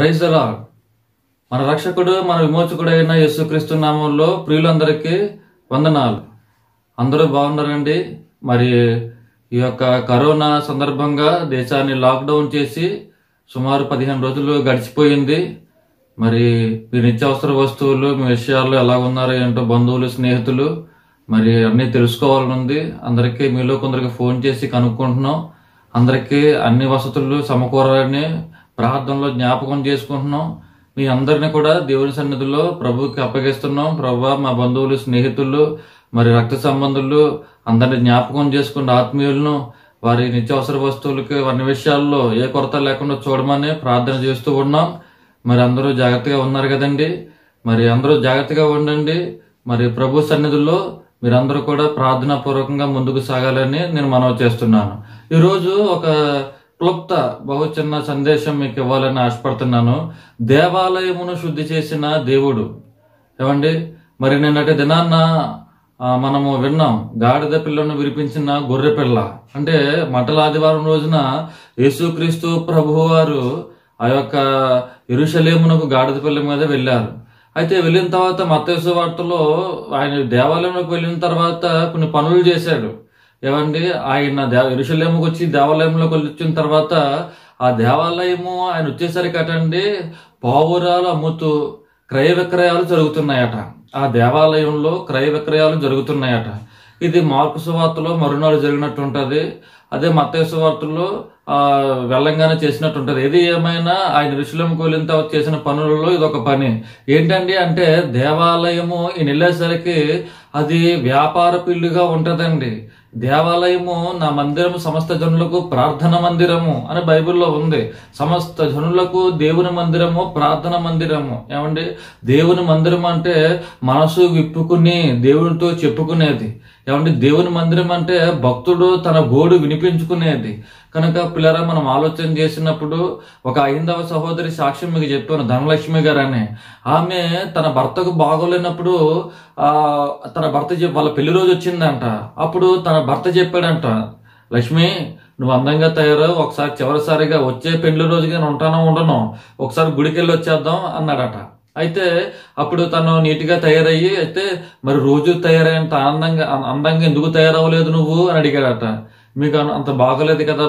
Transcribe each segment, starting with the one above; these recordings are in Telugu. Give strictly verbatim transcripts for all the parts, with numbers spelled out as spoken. Praise the lord. మన రక్షకుడు మన విమోచకుడు అయిన యేసుక్రీస్తు నామంలో ప్రియులందరికీ వందనాలు. అందరూ బాగున్నారండి. మరి ఈ యొక్క కరోనా సందర్భంగా దేశాన్ని లాక్డౌన్ చేసి సుమారు పదిహేను రోజులు గడిచిపోయింది. మరి మీ నిత్యావసర వస్తువులు మీ విషయాల్లో ఎలా ఉన్నారో ఏంటో బంధువులు స్నేహితులు మరి అన్నీ తెలుసుకోవాలనుంది. అందరికీ మీలో కొందరికి ఫోన్ చేసి కనుక్కుంటున్నాం. అందరికీ అన్ని వసతులు సమకూరాలని ప్రార్థనలో జ్ఞాపకం చేసుకుంటున్నాం. మీ అందరినీ కూడా దేవుని సన్నిధిలో ప్రభుకి అప్పగిస్తున్నాం. ప్రభు, మా బంధువులు స్నేహితులు మరి రక్త సంబంధులు అందరినీ జ్ఞాపకం చేసుకున్న ఆత్మీయులను వారి నిత్యావసర వస్తువులకి అన్ని విషయాల్లో ఏ కొరత లేకుండా చూడమని ప్రార్థన చేస్తూ ఉన్నాం. మరి అందరూ జాగ్రత్తగా ఉన్నారు కదండి. మరి అందరూ జాగ్రత్తగా ఉండండి. మరి ప్రభు సన్నిధిలో మీరందరూ కూడా ప్రార్థనా పూర్వకంగా ముందుకు సాగాలని నేను మనవి చేస్తున్నాను. ఈరోజు ఒక క్లుప్త బహు చిన్న సందేశం మీకు ఇవ్వాలని ఆశపడుతున్నాను. దేవాలయమును శుద్ధి చేసిన దేవుడు ఏమండి. మరి నిన్నటి దినాన్న మనము విన్నాం, గాడిద పిల్లను విరిపించిన గొర్రె పిల్ల అంటే మంటల ఆదివారం రోజున యేసుక్రీస్తు ప్రభువు వారు ఆ యొక్క యెరూషలేమునకు గాడిద పిల్ల మీద వెళ్ళారు. అయితే వెళ్ళిన తర్వాత మత్తయి వార్తలో ఆయన దేవాలయంలోకి వెళ్ళిన తర్వాత కొన్ని పనులు చేశాడు. ఏమండి, ఆయన దేవ యెరూషలేముకి వచ్చి దేవాలయంలోకి వచ్చిన తర్వాత ఆ దేవాలయము ఆయన వచ్చేసరికి అటండి పావురాలు అమ్ముతూ క్రయ విక్రయాలు జరుగుతున్నాయట. ఆ దేవాలయంలో క్రయ విక్రయాలు జరుగుతున్నాయట. ఇది మార్కు సువార్తలో మరునాడు జరిగినట్టు ఉంటుంది. అదే మత్తయి సువార్తలో వెళ్ళంగానే చేసినట్టు ఉంటుంది. ఏది ఏమైనా ఆయన ఋషులం కోలిన తర్వాత చేసిన పనులలో ఇదొక పని. ఏంటండి అంటే దేవాలయము ఈయన వెళ్ళేసరికి అది వ్యాపార పిల్లుగా ఉంటుందండి. దేవాలయము నా మందిరము సమస్త జనులకు ప్రార్థన మందిరము అని బైబిల్లో ఉంది. సమస్త జనులకు దేవుని మందిరము, ప్రార్థన మందిరము. ఏమండి, దేవుని మందిరం అంటే మనసు విప్పుకుని దేవునితో చెప్పుకునేది. ఏమండి, దేవుని మందిరం అంటే భక్తుడు తన గోడు వినిపించుకునేది. కనుక పిల్లరా, మనం ఆలోచన చేసినప్పుడు ఒక ఐదవ సహోదరి సాక్ష్యం మీకు చెప్పాను, ధనలక్ష్మి గారు అని. ఆమె తన భర్తకు బాగోలేనప్పుడు తన భర్త వాళ్ళ పెళ్లి రోజు వచ్చిందంట. అప్పుడు తన భర్త చెప్పాడంట, లక్ష్మి నువ్వు అందంగా తయారావు, ఒకసారి చివరిసారిగా వచ్చే పెళ్లి రోజుకి నేను ఉంటానో ఉండను, ఒకసారి గుడికి వెళ్ళి వచ్చేద్దాం అన్నాడట. అయితే అప్పుడు తను నీట్గా తయారయ్యి, అయితే మరి రోజు తయారైనంత ఆనందంగా అందంగా ఎందుకు తయారవ్వలేదు నువ్వు అని అడిగాడట. మీకు అంత బాగోలేదు కదా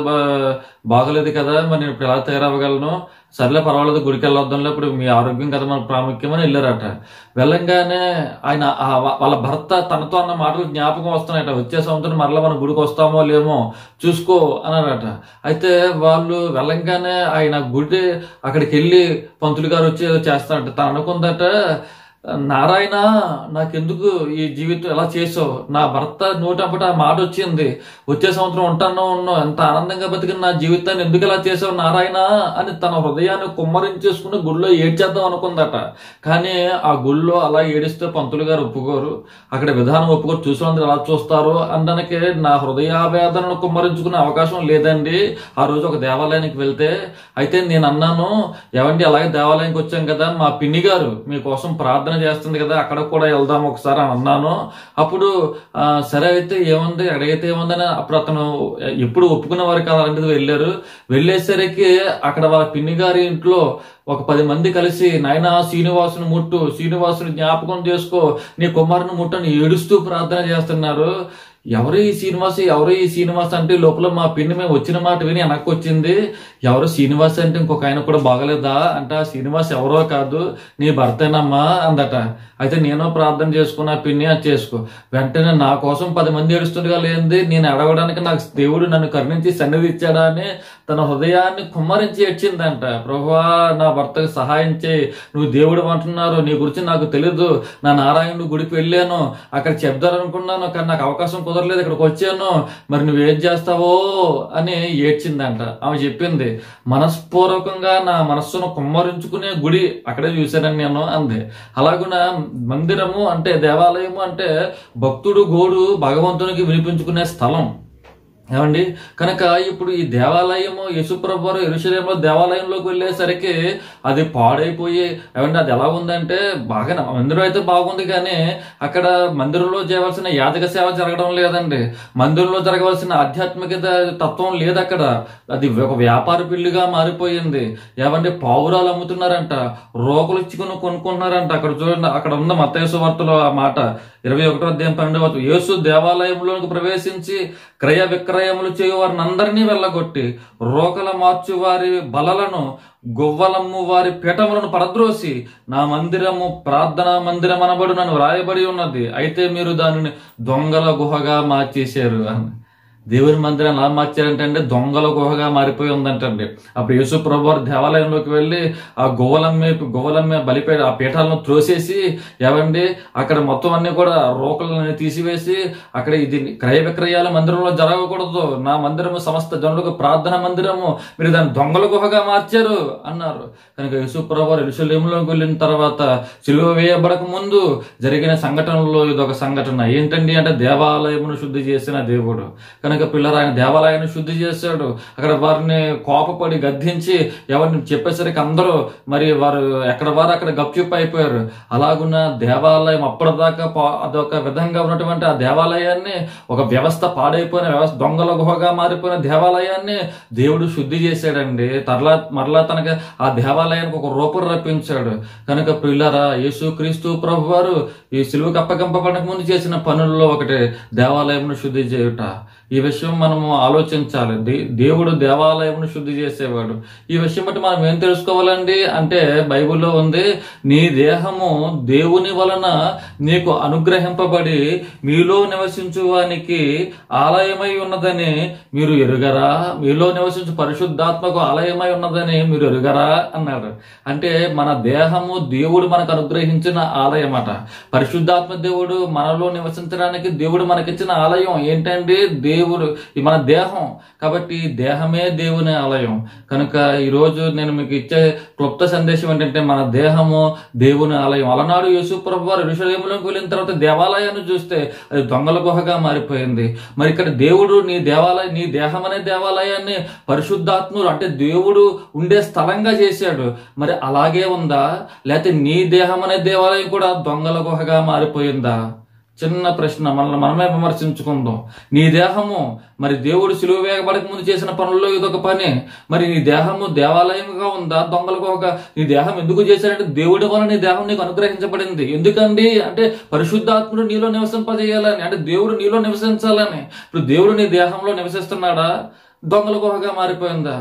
బాగోలేదు కదా మరి నేను ఇప్పుడు ఎలా తయారవ్వగలను, సర్లే పర్వాలేదు గుడికి వెళ్ళొద్దాంలో, ఇప్పుడు మీ ఆరోగ్యం కదా మన ప్రాముఖ్యమని వెళ్ళారట. వెళ్ళంగానే ఆయన వాళ్ళ భర్త తనతో అన్న మాటలు జ్ఞాపకం వస్తున్నాయట. వచ్చే సంవత్సరం మరలా మనం గుడికి వస్తామో లేమో చూసుకో అన్నారట. అయితే వాళ్ళు వెళ్ళంగానే ఆయన గుడి అక్కడికి వెళ్ళి పంతులు గారు వచ్చి చేస్తారట. తను అనుకుందట, నారాయణ నాకెందుకు ఈ జీవితం ఎలా చేసావు, నా భర్త నోటంపట ఆ మాట వచ్చింది, వచ్చే సంవత్సరం ఉంటానో ఉన్నో, ఎంత ఆనందంగా బతికిన నా జీవితాన్ని ఎందుకు ఇలా చేసావు నారాయణ అని తన హృదయాన్ని కుమ్మరించేసుకుని గుళ్ళో ఏడ్చేద్దాం అనుకుందట. కానీ ఆ గుళ్ళో అలా ఏడిస్తే పంతులు గారు ఒప్పుకోరు, అక్కడ విధానం ఒప్పుకోరు, చూసినందుకు ఎలా చూస్తారు అనడానికి నా హృదయావేదనను కుమ్మరించుకునే అవకాశం లేదండి ఆ రోజు ఒక దేవాలయానికి వెళ్తే. అయితే నేను అన్నాను, ఏమండి అలాగే దేవాలయానికి వచ్చాం కదా, మా పిన్ని గారు మీకోసం ప్రార్థన చేస్తుంది కదా, అక్కడ కూడా వెళ్దాం ఒకసారి అన్నాను. అప్పుడు సరే అయితే ఏముంది అడిగితే ఏముందని అప్పుడు అతను ఎప్పుడు ఒప్పుకునే వారు కదా అలాంటిది వెళ్ళారు. వెళ్ళేసరికి అక్కడ వాళ్ళ పిన్ని గారి ఇంట్లో ఒక పది మంది కలిసి నాయన శ్రీనివాసుని ముట్టు, శ్రీనివాసుని జ్ఞాపకం చేసుకో, నీ కుమారుని ముట్టని ఏడుస్తూ ప్రార్థన చేస్తున్నారు. ఎవరు ఈ శ్రీనివాస్, ఎవరు ఈ శ్రీనివాస్ అంటే లోపల మా పిన్ని మేము వచ్చిన మాట విని వెనక్కి వచ్చింది. ఎవరు శ్రీనివాస్ అంటే ఇంకొక ఆయన కూడా బాగలేదా అంటే ఆ శ్రీనివాస్ ఎవరో కాదు నీ భర్తేనమ్మా అందట. అయితే నేను ప్రార్థన చేసుకున్నా పిన్ని అది చేసుకో. వెంటనే నా కోసం పది మంది ఏడుస్తుండగా లేనిది నేను అడగడానికి నాకు దేవుడు నన్ను కరుణించి సన్నిధి ఇచ్చాడా అని తన హృదయాన్ని కుమ్మరించి ఏడ్చిందంట. ప్రభువా నా భర్తకు సహాయం చేయి, నువ్వు దేవుడు అంటున్నారు, నీ గురించి నాకు తెలీదు, నా నారాయణుడు గుడికి వెళ్ళాను, అక్కడ చెప్దారనుకున్నాను కానీ నాకు అవకాశం కుదరలేదు, ఇక్కడికి వచ్చాను, మరి నువ్వేం చేస్తావో అని ఏడ్చిందంట. ఆమె చెప్పింది, మనస్పూర్వకంగా నా మనస్సును కుమ్మరించుకునే గుడి అక్కడే చూశానని నేను అంది. అలాగున మందిరము అంటే దేవాలయము అంటే భక్తుడు గోడు భగవంతునికి వినిపించుకునే స్థలం. ఏమండి కనుక ఇప్పుడు ఈ దేవాలయము యేసుప్రభు వారు యెరూషలేములో దేవాలయంలోకి వెళ్ళేసరికి అది పాడైపోయి ఏమంటే అది ఎలా ఉందంటే బాగా మందిరం అయితే బాగుంది, కానీ అక్కడ మందిరంలో చేయవలసిన యాజక సేవ జరగడం లేదండి, మందిరంలో జరగవలసిన ఆధ్యాత్మికత తత్వం లేదు అక్కడ. అది ఒక వ్యాపార బిల్లుగా మారిపోయింది. ఏమంటే పావురాలు అమ్ముతున్నారంట, రోగులు ఇచ్చుకుని కొనుక్కుంటున్నారంట. అక్కడ చూడండి, అక్కడ ఉన్న మత్తయి సువార్తలో ఆ మాట ఇరవై ఒకటో అధ్యాయం పన్నెండవ యేసు దేవాలయంలోకి ప్రవేశించి క్రయ విక్రయములు చేయువారిని అందరినీ వెళ్ళగొట్టి రోకల మార్చు వారి బలలను గొవ్వలమ్ము వారి పీఠములను పడద్రోసి నా మందిరము ప్రార్థనా మందిరం అనబడు నన్ను వ్రాయబడి ఉన్నది, అయితే మీరు దానిని దొంగల గుహగా మార్చేశారు అని. దేవుని మందిరం ఎలా మార్చారంటే అంటే దొంగల గుహగా మారిపోయి ఉందంటండి. అప్పుడు యేసు ప్రభు వారు దేవాలయంలోకి వెళ్ళి ఆ గువ్వలమ్మే గువ్వలమ్మే బలిపే ఆ పీఠాలను త్రోసేసి ఏమండి అక్కడ మొత్తం అన్ని కూడా రోకలను తీసివేసి అక్కడ ఇది క్రయ విక్రయాల మందిరంలో జరగకూడదు, నా మందిరము సమస్త జనులకు ప్రార్థన మందిరము, మీరు దాన్ని దొంగల గుహగా మార్చారు అన్నారు. కనుక యేసు ప్రభు వారు యెరూషలేములోకి వెళ్ళిన తర్వాత సిలువ వేయబడక ముందు జరిగిన సంఘటనలో ఇదొక సంఘటన ఏంటండి అంటే దేవాలయమును శుద్ధి చేసిన దేవుడు. కనుక పిల్లలు ఆయన దేవాలయాన్ని శుద్ధి చేశాడు. అక్కడ వారిని కోపపడి గద్దించి ఎవరిని చెప్పేసరికి అందరూ మరి వారు ఎక్కడ వారు అక్కడ గప్చిప్ అయిపోయారు. అలాగున్న దేవాలయం అప్పటిదాకా అదొక విధంగా ఉన్నటువంటి ఆ దేవాలయాన్ని ఒక వ్యవస్థ పాడైపోయిన వ్యవస్థ దొంగల గుహగా మారిపోయిన దేవాలయాన్ని దేవుడు శుద్ధి చేశాడండి. తర్లా మరలా తనకి ఆ దేవాలయానికి ఒక రూపం రప్పించాడు. కనుక పిల్లరా యేసు క్రీస్తు ప్రభు వారు ఈ సిలువకు అప్పగింపబడక ముందు చేసిన పనుల్లో ఒకటి దేవాలయంను శుద్ధి చేయుట. ఈ విషయం మనము ఆలోచించాలి. దే దేవుడు దేవాలయమును శుద్ధి చేసేవాడు. ఈ విషయం బట్టి మనం ఏం తెలుసుకోవాలండి అంటే బైబిల్లో ఉంది, నీ దేహము దేవుని వలన నీకు అనుగ్రహింపబడి మీలో నివసించువానికి ఆలయమై ఉన్నదని మీరు ఎరుగరా, మీలో నివసించు పరిశుద్ధాత్మకు ఆలయమై ఉన్నదని మీరు ఎరుగరా అన్నాడు. అంటే మన దేహము దేవుడు మనకు అనుగ్రహించిన ఆలయం అట. పరిశుద్ధాత్మ దేవుడు మనలో నివసించడానికి దేవుడు మనకిచ్చిన ఆలయం ఏంటండి దేవుడు, ఈ మన దేహం. కాబట్టి దేహమే దేవుని ఆలయం. కనుక ఈరోజు నేను మీకు ఇచ్చే క్లుప్త సందేశం ఏంటంటే మన దేహము దేవుని ఆలయం. అలనాడు యేసు ప్రభు వారు యెరూషలేములోకి వెళ్ళిన తర్వాత దేవాలయాన్ని చూస్తే అది దొంగల గుహగా మారిపోయింది. మరి ఇక్కడ దేవుడు నీ దేవాలయం నీ దేహం అనే దేవాలయాన్ని పరిశుద్ధాత్ముడు అంటే దేవుడు ఉండే స్థలంగా చేశాడు. మరి అలాగే ఉందా, లేకపోతే నీ దేహం అనే దేవాలయం కూడా దొంగల గుహగా మారిపోయిందా? చిన్న ప్రశ్న, మనల్ని మనమే విమర్శించుకుందాం. నీ దేహము మరి దేవుడు సిలువ వేయబడక ముందు చేసిన పనుల్లో ఇదొక పని. మరి నీ దేహము దేవాలయంగా ఉందా దొంగలకు? ఒక నీ దేహం ఎందుకు చేశాడంటే దేవుడి వల్ల నీ దేహం నీకు అనుగ్రహించబడింది. ఎందుకండి అంటే పరిశుద్ధాత్ముడు నీలో నివసింపజేయాలని, అంటే దేవుడు నీలో నివసించాలని. ఇప్పుడు దేవుడు నీ దేహంలో నివసిస్తున్నాడా, దొంగల గుహగా మారిపోయిందా?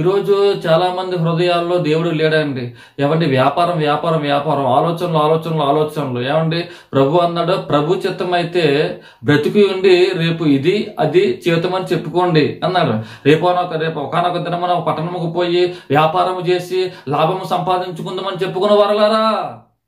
ఈరోజు చాలామంది హృదయాల్లో దేవుడు లేడండి. ఏమంటే వ్యాపారం వ్యాపారం వ్యాపారం ఆలోచనలు ఆలోచనలు ఆలోచనలు. ఏమండి ప్రభు అన్నాడు, ప్రభు చిత్తం అయితే బ్రతికి ఉండి రేపు ఇది అది చేతమని చెప్పుకోండి అన్నాడు. రేపు అనొక రేపు ఒకనొక దినమన పట్టణముకు పోయి వ్యాపారం చేసి లాభము సంపాదించుకుందామని చెప్పుకున్న వరలారా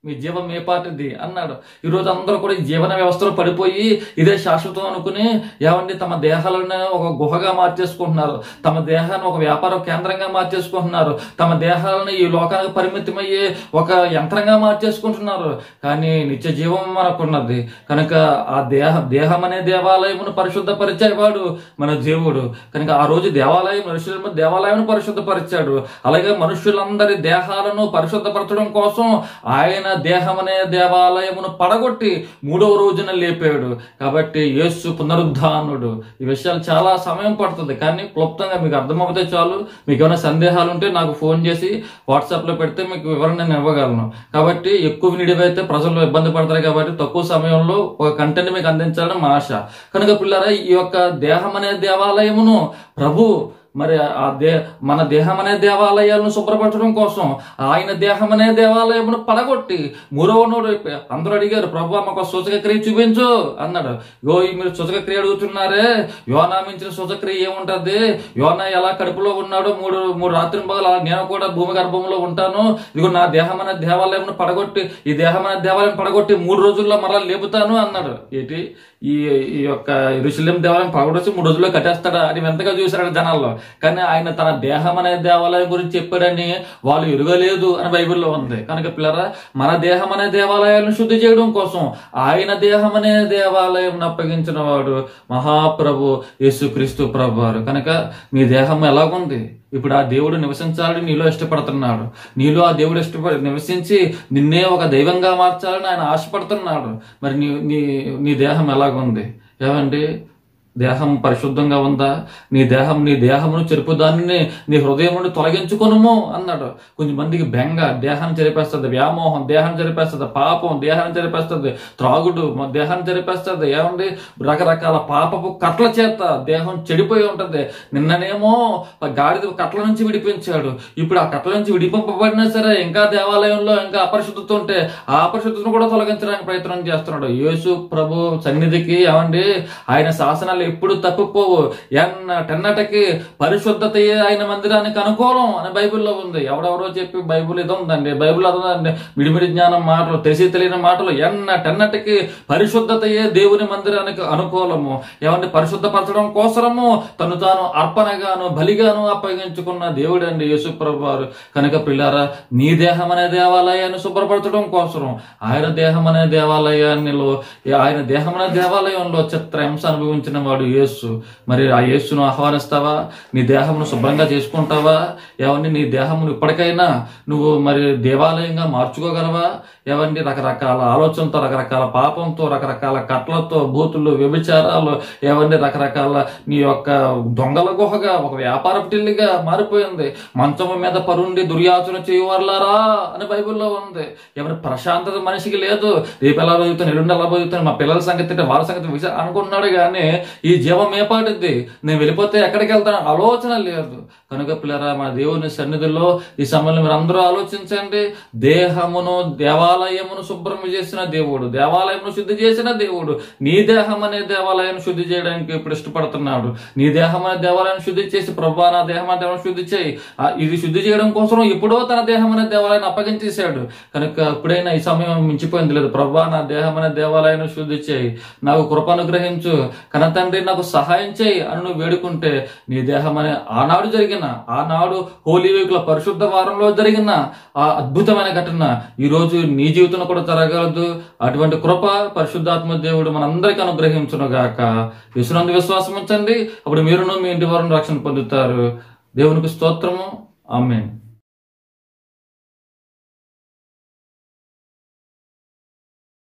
మీ జీవం ఏ పాటిది అన్నాడు. ఈరోజు అందరూ కూడా జీవన వ్యవస్థలో పడిపోయి ఇదే శాశ్వతం అనుకుని ఏమండి తమ దేహాలను ఒక గుహగా మార్చేసుకుంటున్నారు, తమ దేహాన్ని ఒక వ్యాపార కేంద్రంగా మార్చేసుకుంటున్నారు, తమ దేహాలను ఈ లోకానికి పరిమితమయ్యే ఒక యంత్రంగా మార్చేసుకుంటున్నారు. కానీ నిత్య జీవం మనకున్నది. కనుక ఆ దేహ దేహం అనే దేవాలయమును పరిశుద్ధపరిచేవాడు మన దేవుడు. కనుక ఆ రోజు దేవాలయం మనుషుల దేవాలయం పరిశుద్ధపరిచాడు. అలాగే మనుషులందరి దేహాలను పరిశుద్ధపరచడం కోసం ఆయన దేహం అనే దేవాలయమును పడగొట్టి మూడవ రోజున లేపాడు. కాబట్టి యేసు పునరుద్ధానుడు. ఈ విషయాలు చాలా సమయం పడుతుంది, కానీ క్లుప్తంగా మీకు అర్థమవుతే చాలు. మీకు ఏమైనా సందేహాలు ఉంటే నాకు ఫోన్ చేసి వాట్సాప్లో పెడితే మీకు వివరణ నేను ఇవ్వగలను. కాబట్టి ఎక్కువ నిడివైతే ప్రజలు ఇబ్బంది పడతారు, కాబట్టి తక్కువ సమయంలో ఒక కంటెంట్ మీకు అందించాలని మా ఆశ. కనుక పిల్లరా ఈ యొక్క దేహం అనే దేవాలయమును ప్రభు మరి ఆ దే మన దేహం అనే దేవాలయాలను శుభ్రపరచడం కోసం ఆయన దేహం అనే దేవాలయమును పడగొట్టి మూడవ నోడు అందరూ అడిగారు, ప్రభు మాకు సూచకక్రియ చూపించు అన్నాడు. యో మీరు సూచకక్రియ అడుగుతున్నారే, యోనా మించిన సూచక్రియ ఏముంటుంది? యోనా ఎలా కడుపులో ఉన్నాడో మూడు మూడు రాత్రి పగలు నేను కూడా భూమి గర్భంలో ఉంటాను, ఇదిగో నా దేహం అనే దేవాలయమును పడగొట్టి ఈ దేహం అనే దేవాలయం పడగొట్టి మూడు రోజుల్లో మరలా లేపుతాను అన్నాడు. ఏంటి ఈ యొక్క యెరూషలేము దేవాలయం పడగొట్టేసి మూడు రోజుల్లో కట్టేస్తాడా అని ఎంతగా చూశాడు జనాల్లో. కానీ ఆయన తన దేహం అనే దేవాలయం గురించి చెప్పారని వాళ్ళు ఎరుగలేదు అని బైబిల్లో ఉంది. కనుక పిల్లరా, మన దేహం అనే దేవాలయాలను శుద్ధి చేయడం కోసం ఆయన దేహం అనే దేవాలయం అప్పగించిన వాడు మహాప్రభు యేసుక్రీస్తు ప్రభువారు. కనుక మీ దేహం ఎలాగుంది? ఇప్పుడు ఆ దేవుడు నివసించాలని నీలో ఇష్టపడుతున్నాడు. నీలో ఆ దేవుడు ఇష్టపడి నివసించి నిన్నే ఒక దైవంగా మార్చాలని ఆయన ఆశపడుతున్నాడు. మరి నీ నీ నీ దేహం ఎలాగుంది? ఏమండి, దేహం పరిశుద్ధంగా ఉందా? నీ దేహం నీ దేహమును చెరుపు దానిని నీ హృదయం నుండి తొలగించుకొనుము అన్నాడు. కొంతమందికి బెంగ దేహాన్ని చెరిపేస్తుంది, వ్యామోహం దేహాన్ని చెరిపేస్తుంది, పాపం దేహాన్ని చెరిపేస్తుంది, త్రాగుడు దేహాన్ని చెరిపేస్తుంది. ఏమండి, రకరకాల పాపపు కట్ల చేత దేహం చెడిపోయి ఉంటుంది. నిన్ననేమో గాడిద కట్ల నుంచి విడిపించాడు. ఇప్పుడు ఆ కట్ల నుంచి విడిపింపబడినా సరే ఇంకా దేవాలయంలో ఇంకా అపరిశుద్ధత ఉంటే ఆ అపరిశుద్ధతను కూడా తొలగించడానికి ప్రయత్నం చేస్తున్నాడు. యేసు ప్రభు సన్నిధికి ఏమండి, ఆయన శాసనాలు ఎప్పుడు తప్పిపోవు, ఎన్నటెన్నటకి పరిశుద్ధతయే ఆయన మందిరానికి అనుకూలం అని బైబిల్లో ఉంది. ఎవడెవరో చెప్పి బైబిల్ ఏదో ఉందండి, బైబిల్ అదో ఉందండి, మిడిమిడి జ్ఞానం మాటలు, తెలిసి తెలియని మాటలు. ఎన్నటెన్నటకి పరిశుద్ధతయే దేవుని మందిరానికి అనుకూలము. ఏమంటే పరిశుద్ధపరచడం కోసము తను తాను అర్పణగాను బలిగాను అప్పగించుకున్న దేవుడు అండి యేసు ప్రభు వారు. కనుక పిల్లారా, నీ దేహం అనే దేవాలయాన్ని శుభ్రపరచడం కోసం ఆయన దేహం అనే దేవాలయాన్నిలో ఆయన దేహం అనే దేవాలయంలో చిత్రహింస అనుభవించిన వాడు యేసు. మరి ఆ యేసును ఆహ్వానిస్తావా? నీ దేహమును శుభ్రంగా చేసుకుంటావా? ఏమండి, నీ దేహమును ఇప్పటికైనా నువ్వు మరి దేవాలయంగా మార్చుకోగలవా? ఏమండి, రకరకాల ఆలోచనతో, రకరకాల పాపంతో, రకరకాల కట్లతో, బూతులు, వ్యభిచారాలు, ఏమండి రకరకాల నీ యొక్క దొంగల గుహగా, ఒక వ్యాపార టిల్లిగా మారిపోయింది. మంచము మీద పరుండి దుర్యాచన చేయవర్లారా అని బైబిల్లో ఉంది. ఏమంటే ప్రశాంతత మనిషికి లేదు. రేపు ఎలా బతుకుతాను, ఎల్లుండి ఎలా బతుకుతాను, మా పిల్లల సంగతి వాళ్ళ సంగతి అనుకుంటున్నాడు. కానీ ఈ జీవం ఏపాటిది, నేను వెళ్ళిపోతే ఎక్కడికి వెళ్తాను ఆలోచన లేదు. కనుక పిల్లరా, మన దేవుని సన్నిధిలో ఈ సమయంలో మీరు అందరూ ఆలోచించండి. దేహమును దేవాలయమును శుభ్రం చేసిన దేవుడు, దేవాలయమును శుద్ధి చేసిన దేవుడు నీ దేహం అనే దేవాలయాన్ని శుద్ధి చేయడానికి ఇప్పుడు ఇష్టపడుతున్నాడు. నీ దేహం అనే దేవాలయాన్ని శుద్ధి చేసి, ప్రభువా నా దేహం అనే దేవాలయం శుద్ధి చేయి, ఇది శుద్ధి చేయడం కోసం ఎప్పుడో తన దేహం అనే దేవాలయాన్ని అప్పగించేశాడు. కనుక ఎప్పుడైనా ఈ సమయం మించిపోయింది లేదు. ప్రభువా నా దేహం అనే దేవాలయాన్ని శుద్ధి చేయి, నాకు కృపనుగ్రహించు, కన తండ్రి నాకు సహాయం చేయి అని నువ్వు వేడుకుంటే నీ దేహం అనే ఆనాడు జరిగిన, ఆనాడు హోలీ వీక్లో పరిశుద్ధ వారంలో జరిగిన ఆ అద్భుతమైన ఘటన ఈరోజు నీ జీవితంలో కూడా జరగలదు. అటువంటి కృప పరిశుద్ధాత్మ దేవుడు మనందరికీ అనుగ్రహించునుగాక. యేసునందు విశ్వాసం ఉంచండి, అప్పుడు మీరును మీ ఇంటి వారిని రక్షణ పొందుతారు. దేవునికి స్తోత్రము. ఆమేన్.